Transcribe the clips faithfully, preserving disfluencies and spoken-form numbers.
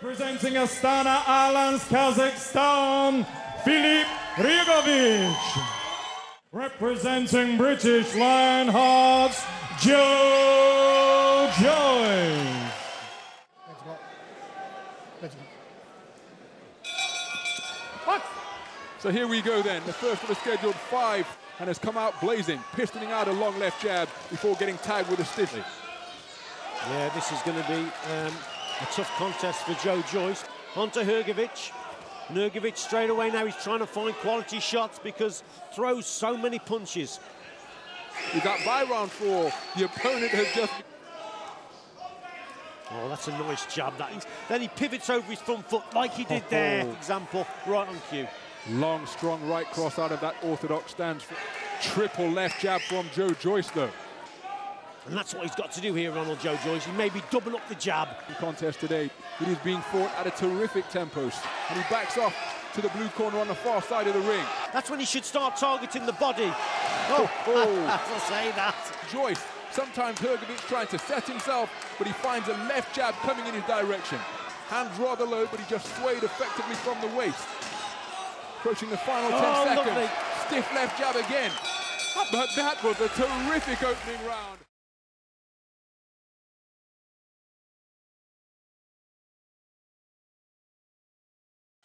Presenting Astana Islands, Kazakhstan, Filip Hrgović. Representing British Lionhearts, Joe Joyce. Thanks, Mark. Thanks, Mark. What? So here we go then, the first of the scheduled five, and has come out blazing, pistoning out a long left jab before getting tagged with a stiffy. Yeah, this is going to be um, a tough contest for Joe Joyce. On to Hrgović. Hrgović straight away now, he's trying to find quality shots because throws so many punches. You got by round four, the opponent has just... Oh, that's a nice jab. That is. Then he pivots over his front foot like he did oh, there, for example, right on cue. Long, strong right cross out of that orthodox stance. Triple left jab from Joe Joyce, though. And that's what he's got to do here, Ronald Joe Joyce. He may be doubling up the jab. The contest today, it is being fought at a terrific tempo. And he backs off to the blue corner on the far side of the ring. That's when he should start targeting the body. Oh, oh. I'll say that. Joyce, sometimes Hrgović trying to set himself, but he finds a left jab coming in his direction. Hands rather low, but he just swayed effectively from the waist. Approaching the final oh, ten seconds. Lovely. Stiff left jab again. But that was a terrific opening round.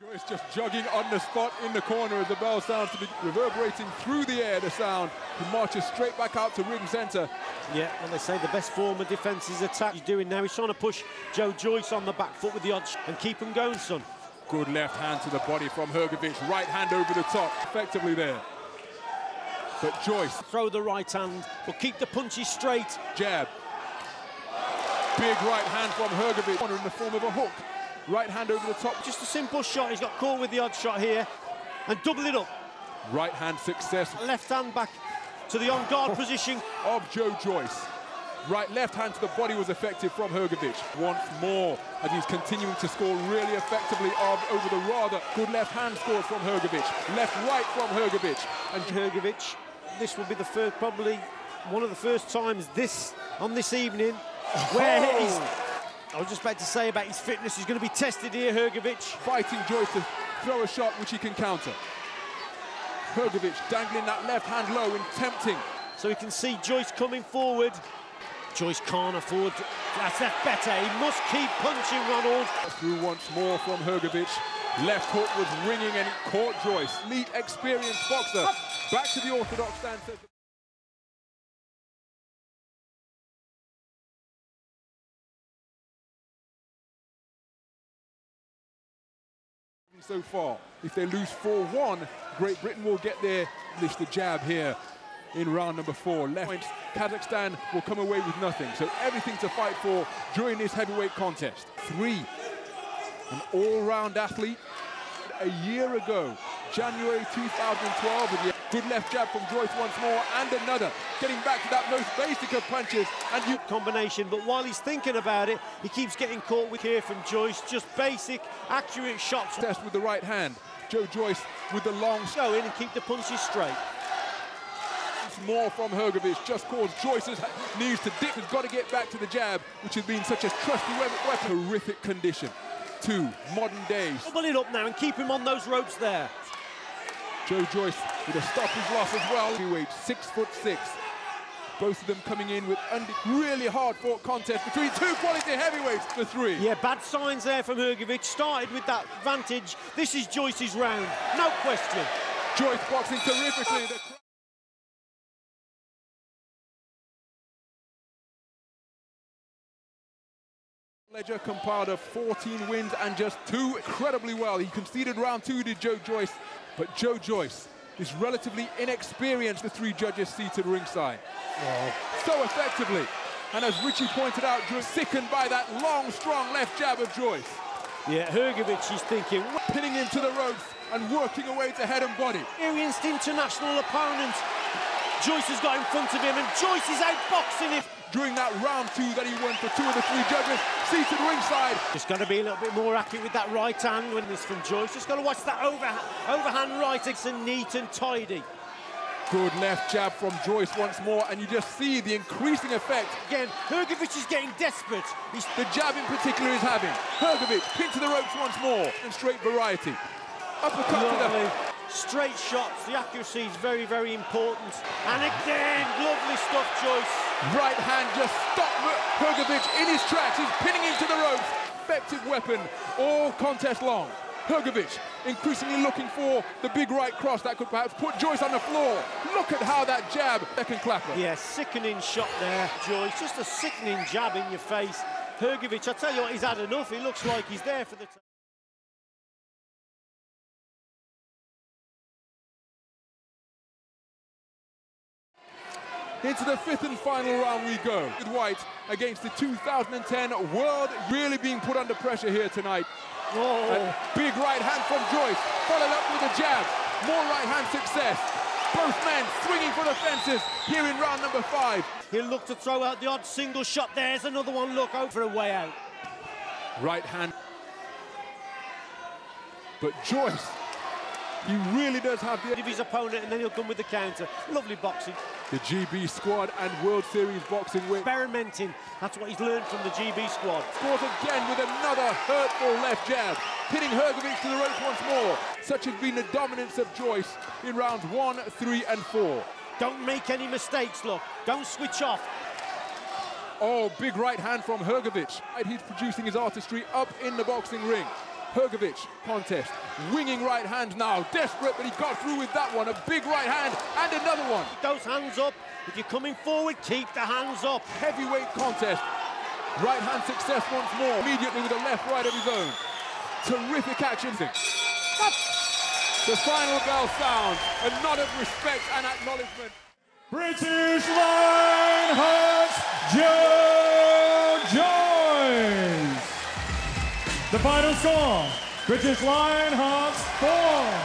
Joyce just jogging on the spot in the corner as the bell sounds to be reverberating through the air, the sound. He marches straight back out to ring centre. Yeah, and they say the best form of defence is attack. He's doing now, he's trying to push Joe Joyce on the back foot with the odds and keep him going, son. Good left hand to the body from Hrgović, right hand over the top, effectively there. But Joyce... Throw the right hand, but keep the punches straight. Jab. Big right hand from Hrgović, corner in the form of a hook. Right hand over the top. Just a simple shot. He's got caught with the odd shot here. And double it up. Right hand success. Left hand back to the on-guard oh. position. Of Joe Joyce. Right left hand to the body was effective from Hrgović. Once more, as he's continuing to score really effectively armed over the rather good left hand score from Hrgović. Left right from Hrgović. And Hrgović, this will be the first, probably one of the first times this, on this evening, where oh. he's... I was just about to say about his fitness, he's going to be tested here, Hrgović. Fighting Joyce to throw a shot which he can counter. Hrgović dangling that left hand low and tempting. So he can see Joyce coming forward. Joyce can't afford, that's, that's better, he must keep punching, Ronald. Through once more from Hrgović. Left hook was ringing and caught Joyce. Neat, experienced boxer. Back to the orthodox stance. So far, if they lose four one, Great Britain will get their list of jab here in round number four. Left point, Kazakhstan will come away with nothing. So everything to fight for during this heavyweight contest. Three, an all-round athlete. A year ago, January two thousand twelve, with a good left jab from Joyce once more and another. Getting back to that most basic of punches and you combination, but while he's thinking about it, he keeps getting caught with here from Joyce. Just basic, accurate shots. Test with the right hand. Joe Joyce with the long go in and keep the punches straight. More from Hrgović, just caused Joyce's knees to dip. Has got to get back to the jab, which has been such a trusty weapon. Horrific condition. Two modern days. Double it up now and keep him on those ropes there. Joe Joyce with a stoppage loss as well. He weighed six foot six. Both of them coming in with a really hard-fought contest between two quality heavyweights for three. Yeah, bad signs there from Hrgović. Started with that advantage. This is Joyce's round, no question. Joyce boxing terrifically. Oh. Ledger compiled of fourteen wins and just two incredibly well. He conceded round two to Joe Joyce, but Joe Joyce is relatively inexperienced, the three judges seated ringside. Wow. So effectively, and as Richie pointed out, sickened by that long, strong left jab of Joyce. Yeah, Hrgović is thinking, pinning him to the ropes and working away to head and body. Experienced international opponent. Joyce has got in front of him and Joyce is outboxing him. During that round two that he won for two of the three judges, seated ringside. Just got to be a little bit more accurate with that right hand when this from Joyce. Just got to watch that overhand, overhand right. It's neat and tidy. Good left jab from Joyce once more, and you just see the increasing effect. Again, Hrgović is getting desperate. He's the jab in particular is having. Hrgović, pin to the ropes once more, and straight variety. Uppercut lovely. To the... Straight shots, the accuracy is very, very important. And again, lovely stuff, Joyce. Right hand just stopped Hrgović in his tracks. He's pinning him to the ropes. Effective weapon, all contest long. Hrgović increasingly looking for the big right cross that could perhaps put Joyce on the floor. Look at how that jab, second clapper. Yeah, sickening shot there, Joyce. Just a sickening jab in your face. Hrgović, I tell you what, he's had enough. He looks like he's there for the... Into the fifth and final round we go. With White against the two thousand ten World, really being put under pressure here tonight. Oh. Big right hand from Joyce, followed up with a jab. More right hand success. Both men swinging for the fences here in round number five. He'll look to throw out the odd single shot. There's another one, look out for a way out. Right hand. But Joyce... He really does have the edge of his opponent, and then he'll come with the counter. Lovely boxing. The G B squad and World Series boxing win. Experimenting. That's what he's learned from the G B squad. Scores again with another hurtful left jab. Hitting Hrgović to the ropes once more. Such has been the dominance of Joyce in rounds one, three, and four. Don't make any mistakes, look. Don't switch off. Oh, big right hand from Hrgović. He's producing his artistry up in the boxing ring. Hrgović contest, winging right hand now, desperate, but he got through with that one. A big right hand and another one. Keep those hands up. If you're coming forward, keep the hands up. Heavyweight contest. Right hand success once more, immediately with a left right of his own. Terrific action. The final bell sounds, a nod of respect and acknowledgement. British Lionhearts, Joe Joyce. The final score, British Lionhearts four.